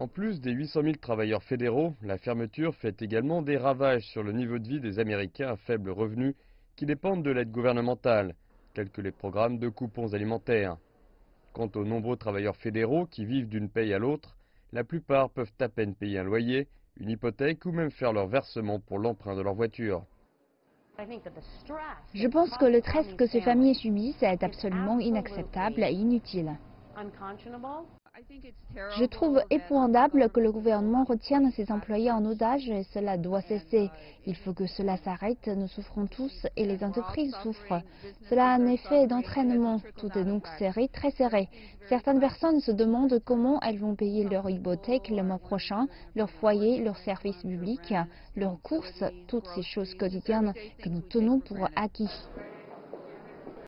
En plus des 800 000 travailleurs fédéraux, la fermeture fait également des ravages sur le niveau de vie des Américains à faible revenu qui dépendent de l'aide gouvernementale, tels que les programmes de coupons alimentaires. Quant aux nombreux travailleurs fédéraux qui vivent d'une paye à l'autre, la plupart peuvent à peine payer un loyer, une hypothèque ou même faire leur versement pour l'emprunt de leur voiture. Je pense que le stress que ces familles subissent est absolument inacceptable et inutile. Je trouve épouvantable que le gouvernement retienne ses employés en otage et cela doit cesser. Il faut que cela s'arrête, nous souffrons tous et les entreprises souffrent. Cela a un effet d'entraînement, tout est donc serré, très serré. Certaines personnes se demandent comment elles vont payer leur hypothèque le mois prochain, leur foyer, leurs services publics, leurs courses, toutes ces choses quotidiennes que nous tenons pour acquis.